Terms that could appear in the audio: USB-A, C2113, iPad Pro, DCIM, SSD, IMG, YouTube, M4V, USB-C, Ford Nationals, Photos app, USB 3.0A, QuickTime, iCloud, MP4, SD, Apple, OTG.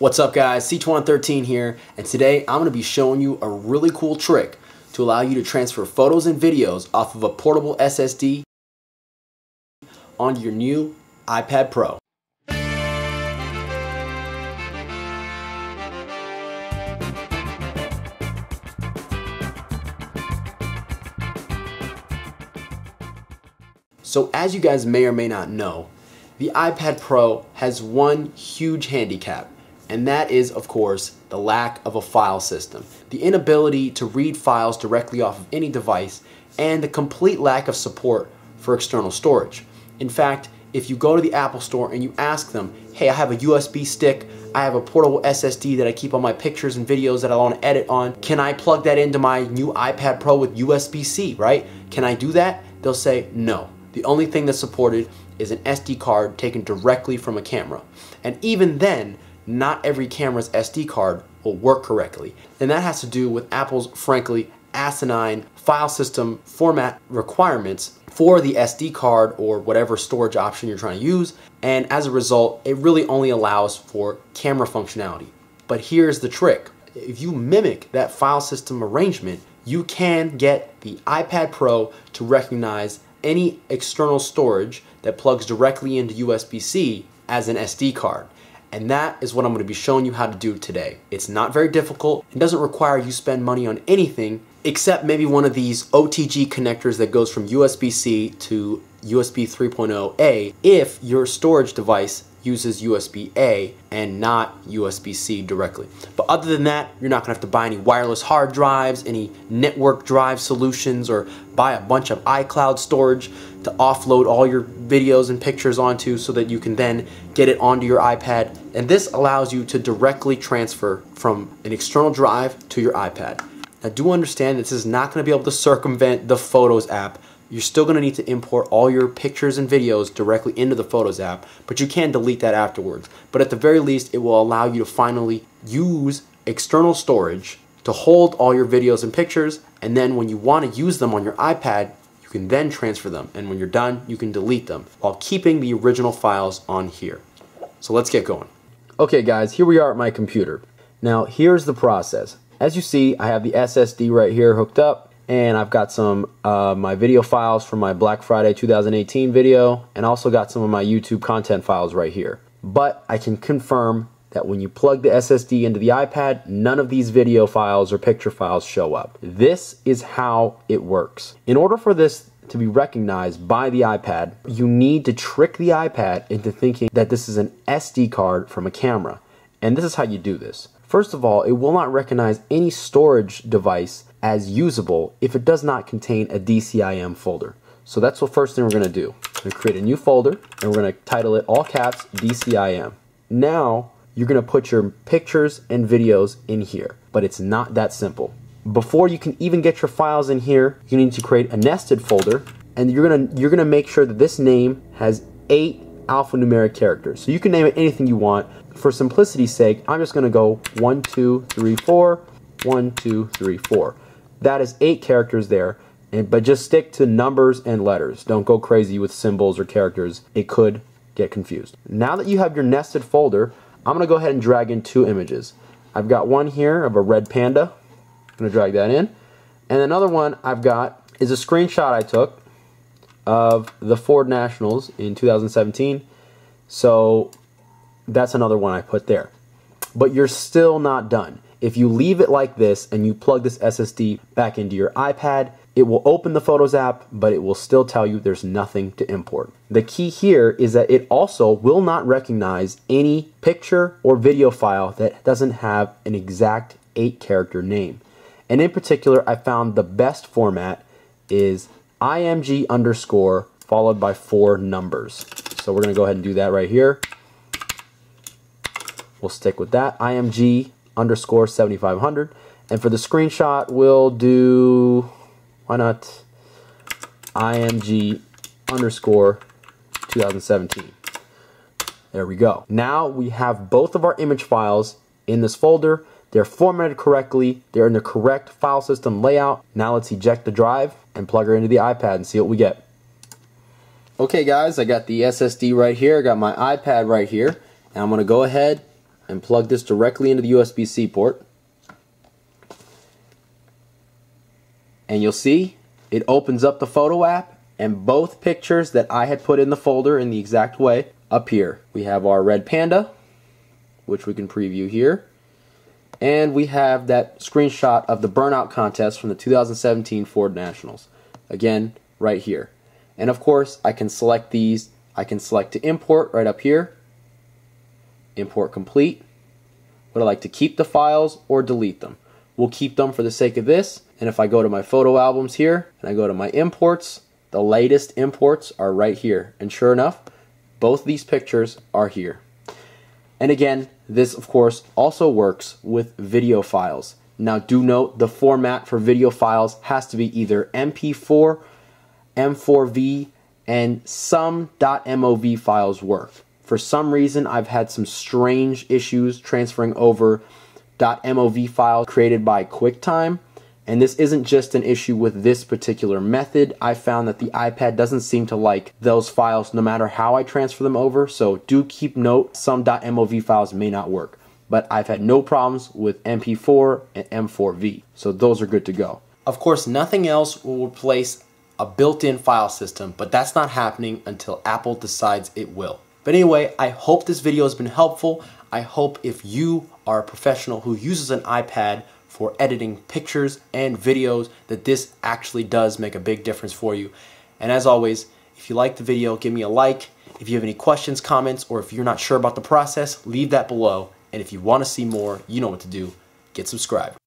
What's up guys, C2113 here, and today I'm going to be showing you a really cool trick to allow you to transfer photos and videos off of a portable SSD onto your new iPad Pro. So as you guys may or may not know, the iPad Pro has one huge handicap. And that is, of course, the lack of a file system, the inability to read files directly off of any device, and the complete lack of support for external storage. In fact, if you go to the Apple store and you ask them, hey, I have a USB stick, I have a portable SSD that I keep all my pictures and videos that I want to edit on, can I plug that into my new iPad Pro with USB-C, right? Can I do that? They'll say no. The only thing that's supported is an SD card taken directly from a camera. And even then, not every camera's SD card will work correctly. And that has to do with Apple's, frankly, asinine file system format requirements for the SD card or whatever storage option you're trying to use. And as a result, it really only allows for camera functionality. But here's the trick. If you mimic that file system arrangement, you can get the iPad Pro to recognize any external storage that plugs directly into USB-C as an SD card. And that is what I'm going to be showing you how to do today. It's not very difficult. It doesn't require you spend money on anything except maybe one of these OTG connectors that goes from USB-C to USB 3.0A if your storage device uses USB-A and not USB-C directly. But other than that, you're not going to have to buy any wireless hard drives, any network drive solutions, or buy a bunch of iCloud storage to offload all your videos and pictures onto so that you can then get it onto your iPad. And this allows you to directly transfer from an external drive to your iPad. Now, do understand this is not going to be able to circumvent the Photos app. You're still going to need to import all your pictures and videos directly into the Photos app, but you can delete that afterwards. But at the very least, it will allow you to finally use external storage to hold all your videos and pictures, and then when you want to use them on your iPad, you can then transfer them, and when you're done, you can delete them while keeping the original files on here. So let's get going. Okay guys, here we are at my computer. Now here's the process. As you see, I have the SSD right here hooked up, and I've got some my video files from my Black Friday 2018 video, and also got some of my YouTube content files right here. But I can confirm that when you plug the SSD into the iPad, none of these video files or picture files show up. This is how it works. In order for this to be recognized by the iPad, you need to trick the iPad into thinking that this is an SD card from a camera. And this is how you do this. First of all, it will not recognize any storage device as usable if it does not contain a DCIM folder. So that's the first thing we're going to do. We're going to create a new folder, and we're going to title it all caps DCIM. Now you're going to put your pictures and videos in here, but it's not that simple. Before you can even get your files in here, you need to create a nested folder, and you're going to make sure that this name has 8 alphanumeric characters. So you can name it anything you want. For simplicity's sake, I'm just going to go 1, 2, 3, 4, 1, 2, 3, 4. That is 8 characters there, but just stick to numbers and letters. Don't go crazy with symbols or characters. It could get confused. Now that you have your nested folder, I'm going to go ahead and drag in 2 images. I've got one here of a red panda. I'm going to drag that in. And another one I've got is a screenshot I took of the Ford Nationals in 2017. So that's another one I put there. But you're still not done. If you leave it like this and you plug this SSD back into your iPad, it will open the Photos app, but it will still tell you there's nothing to import. The key here is that it also will not recognize any picture or video file that doesn't have an exact 8-character name. And in particular, I found the best format is IMG underscore followed by 4 numbers. So we're going to go ahead and do that right here. We'll stick with that, IMG underscore 7500, and for the screenshot we'll do, why not, IMG underscore 2017. There we go. Now we have both of our image files in this folder. They're formatted correctly, they're in the correct file system layout. Now let's eject the drive and plug her into the iPad and see what we get. Okay guys, I got the SSD right here, I got my iPad right here, and I'm going to go ahead and plug this directly into the USB-C port. And you'll see it opens up the Photo app, and both pictures that I had put in the folder in the exact way appear. We have our red panda, which we can preview here, and we have that screenshot of the burnout contest from the 2017 Ford Nationals, again right here. And of course I can select these. I can select to import right up here, import complete. Would I like to keep the files or delete them? We'll keep them for the sake of this. And if I go to my photo albums here and I go to my imports, the latest imports are right here, and sure enough both these pictures are here. And again, this of course also works with video files. Now do note the format for video files has to be either MP4, M4V, and some .mov files work. For some reason I've had some strange issues transferring over .mov files created by QuickTime, and this isn't just an issue with this particular method. I found that the iPad doesn't seem to like those files no matter how I transfer them over, so do keep note some .mov files may not work. But I've had no problems with MP4 and M4V, so those are good to go. Of course, nothing else will replace a built-in file system, but that's not happening until Apple decides it will. But anyway, I hope this video has been helpful. I hope if you are a professional who uses an iPad for editing pictures and videos, that this actually does make a big difference for you. And as always, if you like the video, give me a like. If you have any questions, comments, or if you're not sure about the process, leave that below. And if you want to see more, you know what to do. Get subscribed.